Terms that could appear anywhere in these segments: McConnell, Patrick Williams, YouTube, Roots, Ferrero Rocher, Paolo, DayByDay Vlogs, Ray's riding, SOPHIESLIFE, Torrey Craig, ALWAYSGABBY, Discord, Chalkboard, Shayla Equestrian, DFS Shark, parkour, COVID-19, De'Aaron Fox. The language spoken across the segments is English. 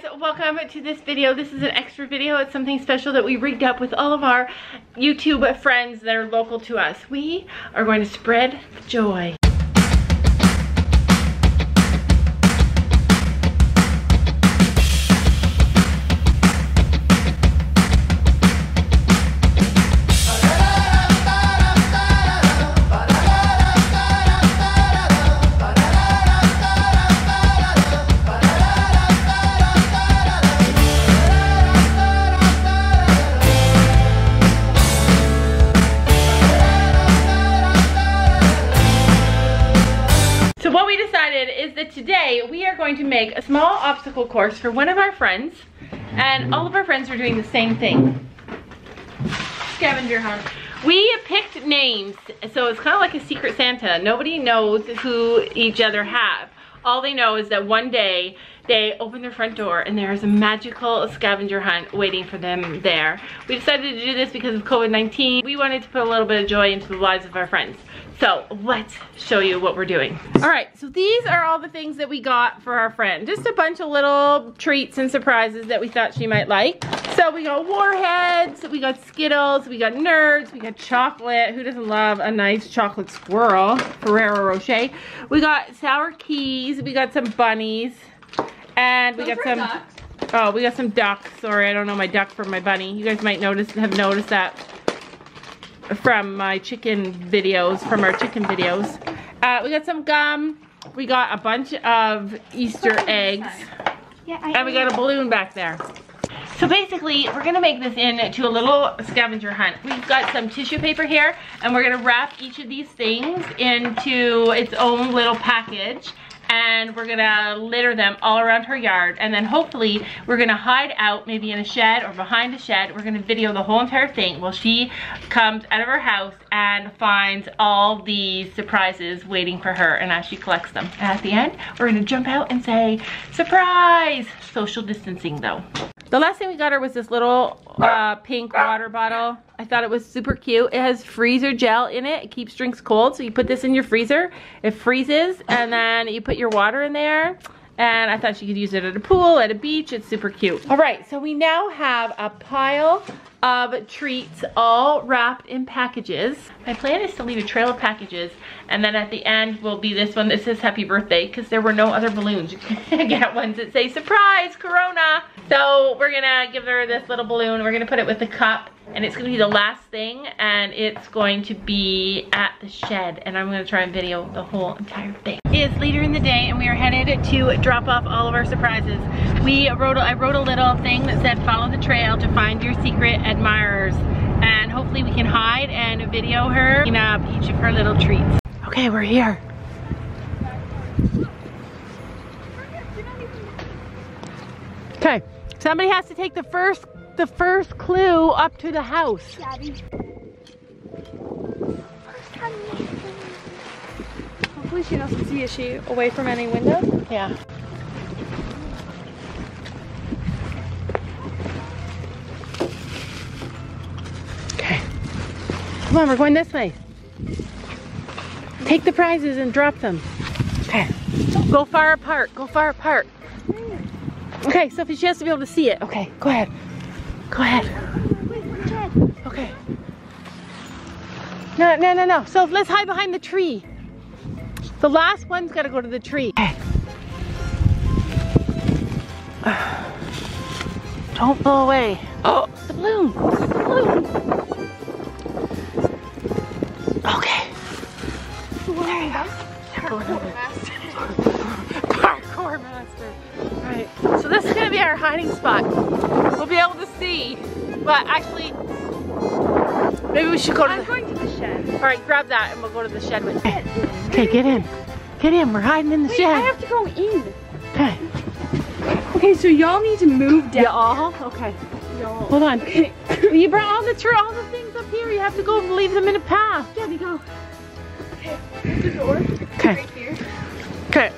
guys, welcome to this video. This is an extra video. It's something special that we rigged up with all of our YouTube friends that are local to us. We are going to spread joy. Today we are going to make a small obstacle course for one of our friends, and all of our friends are doing the same thing. Scavenger hunt. We picked names, so it's kind of like a secret Santa. Nobody knows who each other have. All they know is that one day they open their front door and there is a magical scavenger hunt waiting for them there. We decided to do this because of COVID-19. We wanted to put a little bit of joy into the lives of our friends. So let's show you what we're doing. All right, so these are all the things that we got for our friend. Just a bunch of little treats and surprises that we thought she might like. So we got Warheads, we got Skittles, we got Nerds, we got chocolate. Who doesn't love a nice chocolate squirrel? Ferrero Rocher. We got sour keys, we got some bunnies, and we got some ducks. Oh, we got some ducks. Sorry, I don't know my duck from my bunny. You guys might have noticed that from my chicken videos, from our chicken videos. We got some gum, we got a bunch of Easter eggs, and we got a balloon back there. So basically, we're gonna make this into a little scavenger hunt. We've got some tissue paper here, and we're gonna wrap each of these things into its own little package, and we're gonna litter them all around her yard, and then hopefully we're gonna hide out, maybe in a shed or behind a shed. We're gonna video the whole entire thing while she comes out of her house and finds all these surprises waiting for her, and as she collects them. And at the end, we're gonna jump out and say, surprise! Social distancing though. The last thing we got her was this little pink water bottle. I thought it was super cute. It has freezer gel in it. It keeps drinks cold. So you put this in your freezer, it freezes, and then you put your water in there. And I thought you could use it at a pool, at a beach. It's super cute. All right, so we now have a pile of treats all wrapped in packages. My plan is to leave a trail of packages, and then at the end will be this one that says happy birthday, because there were no other balloons. You can get ones that say surprise, Corona. So we're gonna give her this little balloon. We're gonna put it with the cup, and it's gonna be the last thing, and it's going to be at the shed, and I'm gonna try and video the whole entire thing. It's later in the day, and we are headed to drop off all of our surprises. I wrote a little thing that said follow the trail to find your secret admirers, and hopefully we can hide and video her in each of her little treats. Okay, we're here. Okay, somebody has to take the first clue up to the house. Daddy. Hopefully she doesn't see. Is she away from any windows? Yeah. Come on, we're going this way. Take the prizes and drop them. Okay. Go far apart. Go far apart. Okay, Sophie, she has to be able to see it. Okay, go ahead. Go ahead. Okay. No, no, no, no. So let's hide behind the tree. The last one's got to go to the tree. Okay. Don't blow away. Oh, the balloon. The balloon. Okay. There you go. Parkour master. Parkour master. All right. So this is gonna be our hiding spot. We'll be able to see, but actually, maybe we should go to. I'm going to the shed. All right, grab that, and we'll go to the shed with you. Okay, get in. Get in. We're hiding in the shed. I have to go in. Okay. Okay, so y'all need to move down. Y'all. Okay. Y'all. Hold on. Okay. You brought all the things up here. You have to go and leave them in a path. Yeah, we go. Okay, here's the door. Okay. Right here. Okay.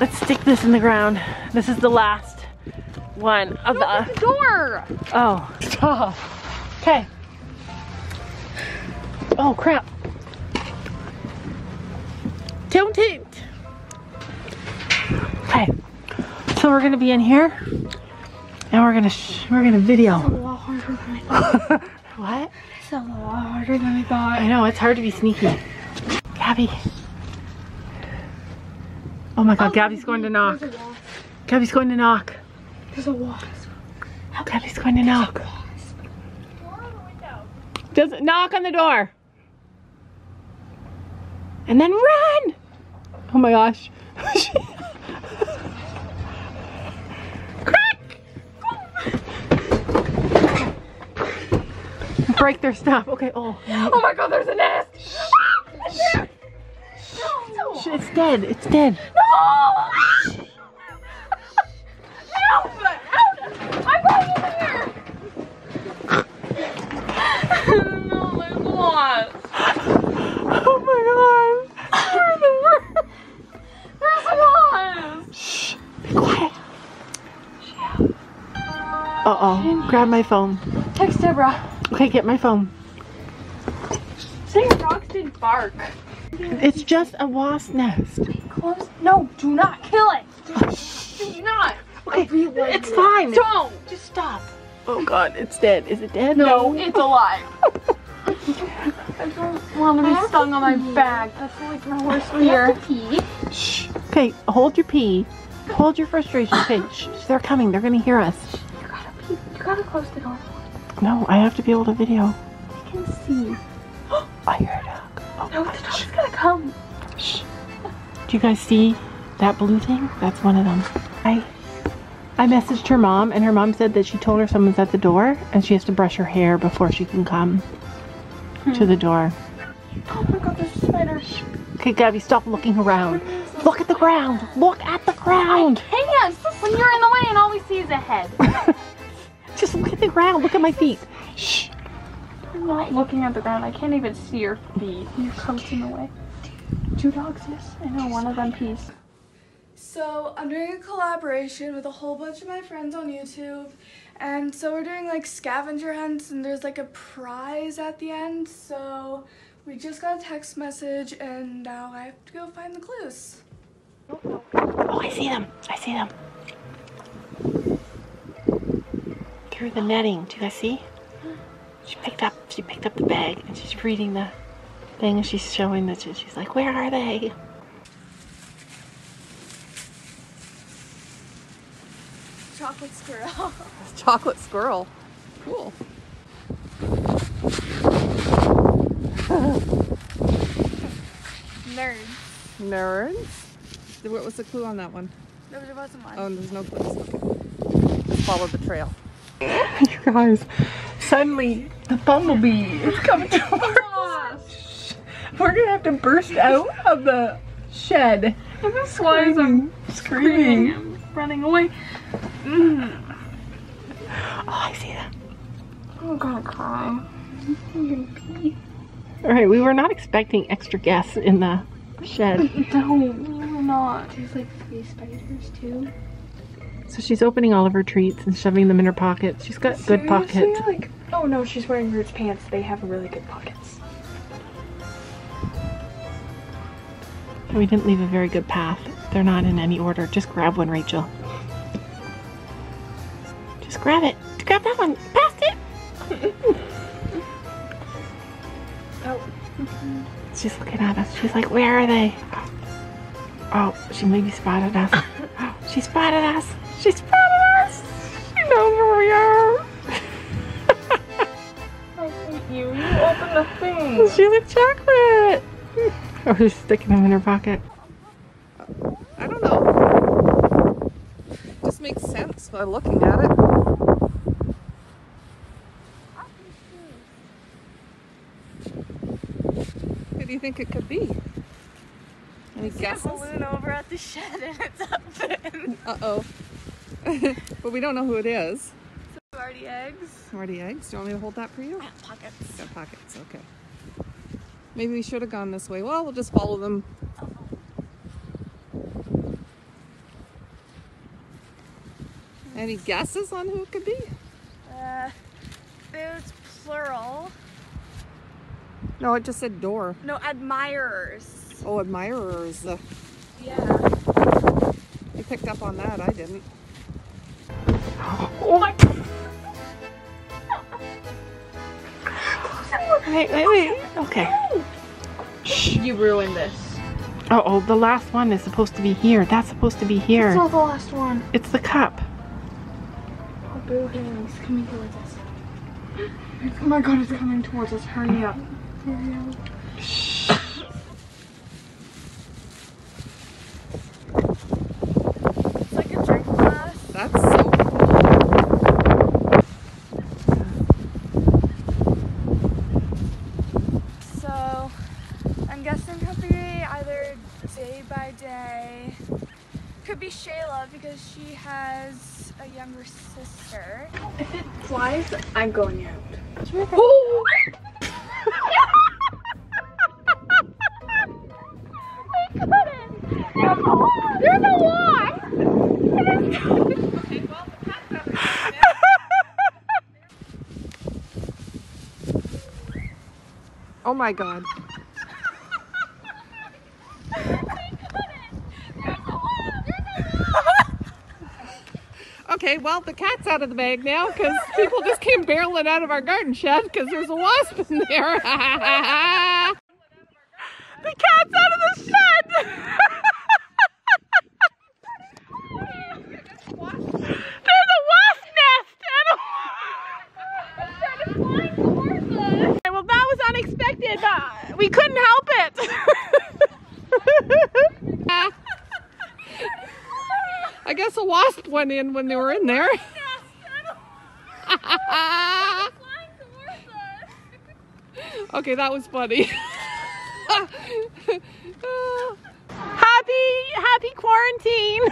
Let's stick this in the ground. This is the last one of the door. Oh, stop. Okay. Oh crap. Don't hit. Okay. So we're gonna be in here, and we're gonna video. It's a lot harder than I thought. What? It's a lot harder than I thought. I know, it's hard to be sneaky. Gabby. Oh my God, Gabby's going to knock. Gabby's going to knock. There's a wasp. Gabby's going to knock. Just knock on the door. And then run! Oh my gosh. Crack! Break their stuff. Okay, oh. Oh my God, there's a nest! No. It's dead, it's dead. No! Help! Help! I'm going in here! No, there's a wasp. Oh my God. There's a wasp. Shh, be quiet. Uh-oh, grab my phone. Text Deborah. Okay, get my phone. Say your dogs didn't bark. It's just a wasp nest. Close. No, do not kill it. Do not. Okay, it's fine. Don't. Just stop. Oh God, it's dead. Is it dead? No, it's alive. I don't want to be stung on my back. That's like my worst fear. Shh. Okay, hold your pee. Hold your frustration. Okay, shh, they're coming. They're gonna hear us. You gotta pee. You gotta close the door. No, I have to be able to video. I can see. I hear a dog. Oh, no, the dog's gonna come. Shh. Do you guys see that blue thing? That's one of them. I messaged her mom, and her mom said that she told her someone's at the door and she has to brush her hair before she can come to the door. Oh my God, there's a spider. Okay, Gabby, stop looking around. Look at the ground. Look at the ground. I can't when you're in the way and all we see is a head. Just look at the ground. Look at my feet. Shh. I'm not looking at the ground. I can't even see your feet. You're close in the way. Two dogs, yes. I know, one of them pees. So I'm doing a collaboration with a whole bunch of my friends on YouTube, and so we're doing like scavenger hunts, and there's like a prize at the end. So we just got a text message, and now I have to go find the clues. Oh, I see them. I see them. Through the netting. Do you guys see? She picked up the bag, and she's reading the thing, and she's showing that she's like, where are they? Chocolate squirrel. It's chocolate squirrel. Cool. Nerds. Nerds? What was the clue on that one? No, there wasn't one. Oh, there's no clues. Just follow the trail. You guys, suddenly the bumblebee is coming towards us. We're gonna have to burst out of the shed. And that's why I'm screaming. I'm running away. Oh, I see them. I'm gonna cry. I'm gonna pee. Alright, we were not expecting extra guests in the shed. No, we were not. There's like 3 spiders too. So she's opening all of her treats and shoving them in her pockets. She's got good pockets. Like, oh no, she's wearing Roots pants. They have really good pockets. We didn't leave a very good path. They're not in any order. Just grab one, Rachel. Just grab it. Grab that one. Past it. Oh. She's looking at us. She's like, where are they? Oh, she maybe spotted us. She spotted us. She spotted us. She knows where we are. I hate you. You opened the thing. She's a chocolate. Oh, she's sticking them in her pocket. I don't know. It just makes sense by looking at it. Who do you think it could be? Any guesses? It's a balloon over at the shed and it's up in. Uh-oh. But we don't know who it is. Smarty eggs. Smarty eggs. Do you want me to hold that for you? I have pockets. You've got pockets, okay. Maybe we should have gone this way. Well, we'll just follow them. Uh-oh. Any guesses on who it could be? It's plural. No, it just said door. No, admirers. Oh, admirers. Yeah. It picked up on that. I didn't. Oh my God. Wait. Okay. Shh. You ruined this. Uh-oh, the last one is supposed to be here. That's supposed to be here. It's not the last one. It's the cup. Oh, boo hoo. It's coming towards us. Oh my God, it's coming towards us. Hurry up. Shh. It's like a drink glass. That's so cool. So, I'm guessing could be either day by day. Could be Shayla because she has a younger sister. If it flies, I'm going out. Oh! Oh my God. Okay, well, the cat's out of the bag now because people just came barreling out of our garden shed because there's a wasp in there. The cat's out of the shed! We couldn't help it. I guess a wasp went in when they were in there. Okay, that was funny. Happy quarantine.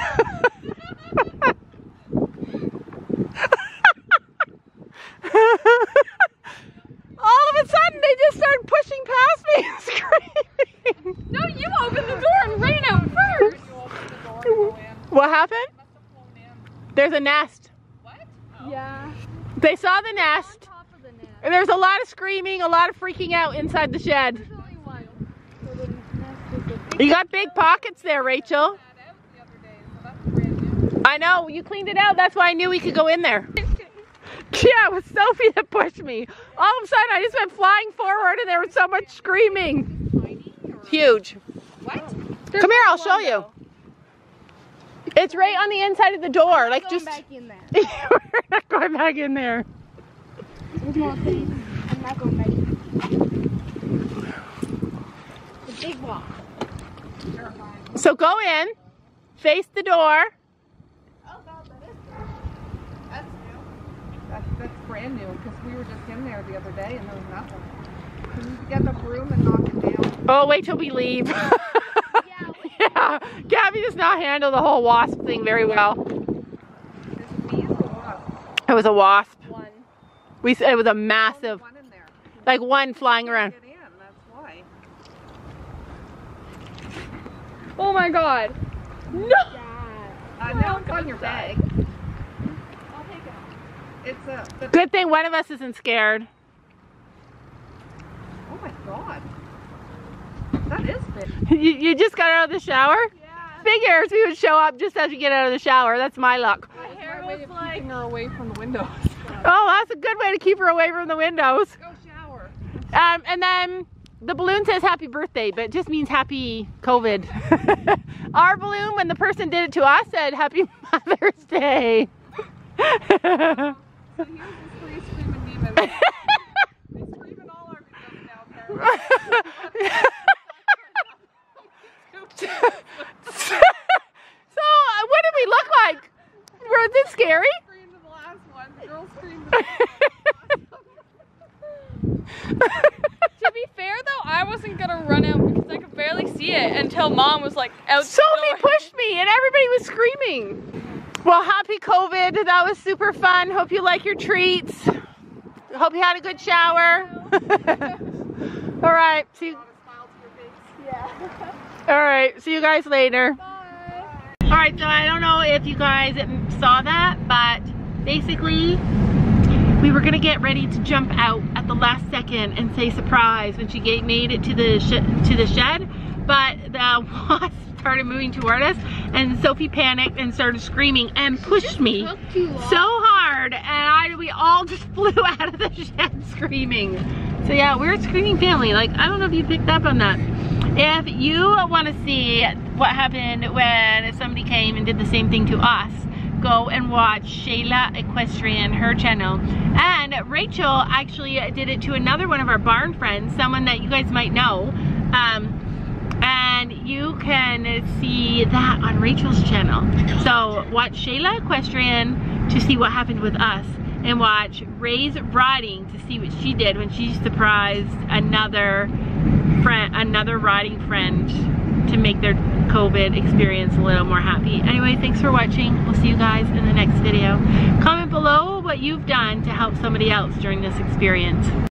All of a sudden, they just started pushing past me and screaming. No, you opened the door and ran out first. You opened the door and go in. What happened? Must have flown in. There's a nest. What? Oh. Yeah. They saw the nest. On top of the nest. And there's a lot of screaming, a lot of freaking out inside the shed. There's only one. So the nest is big. You got big pockets there, Rachel. The other day, so that's brand new. I know. You cleaned it out. That's why I knew we could go in there. Yeah, it was Sophie that pushed me. All of a sudden, I just went flying forward and there was so much screaming. Huge. What? There's come here, I'll show you. It's right on the inside of the door. Like just. Back in there. We're not going back in there. I'm not going back in. The big walk. So go in, face the door. That's brand new because we were just in there the other day and there was nothing. We need to get the broom and knock it down. Oh, wait till we leave. Yeah, Gabby does not handle the whole wasp thing very well. It was a wasp. One. It was a massive, one in there. Like one flying around. Get in, that's why. Oh my God! No. Yeah. Now it's on your bag. Good thing one of us isn't scared. Oh my God. That is big. You just got out of the shower? Yeah. Figures we would show up just as you get out of the shower. That's my luck. My hair was like keeping her away from the windows. Oh, that's a good way to keep her away from the windows. Go shower. And then the balloon says happy birthday, but it just means happy COVID. Our balloon, when the person did it to us, said happy Mother's Day. So here's this three screaming demons. They scream in all our videos down there. So, what did we look like? Was it scary? I screamed in the last one. The girl screamed in the last one. To be fair, though, I wasn't going to run out because I could barely see it until Mom was like out the door. Sophie pushed me and everybody was screaming. Well, happy COVID. That was super fun. Hope you like your treats. Hope you had a good shower. All right. See you. All right. See you guys later. Bye. All right. So I don't know if you guys saw that, but basically we were going to get ready to jump out at the last second and say surprise when she made it to the shed, but the wasp started moving toward us, and Sophie panicked and started screaming and pushed me so hard, and we all just flew out of the shed screaming. So yeah, we're a screaming family. Like, I don't know if you picked up on that. If you want to see what happened when somebody came and did the same thing to us, go and watch Shayla Equestrian, her channel. And Rachel actually did it to another one of our barn friends, someone that you guys might know. And you can see that on Rachel's channel. So watch Shayla Equestrian to see what happened with us, and watch Ray's Riding to see what she did when she surprised another riding friend to make their COVID experience a little more happy. Anyway, thanks for watching. We'll see you guys in the next video. Comment below what you've done to help somebody else during this experience.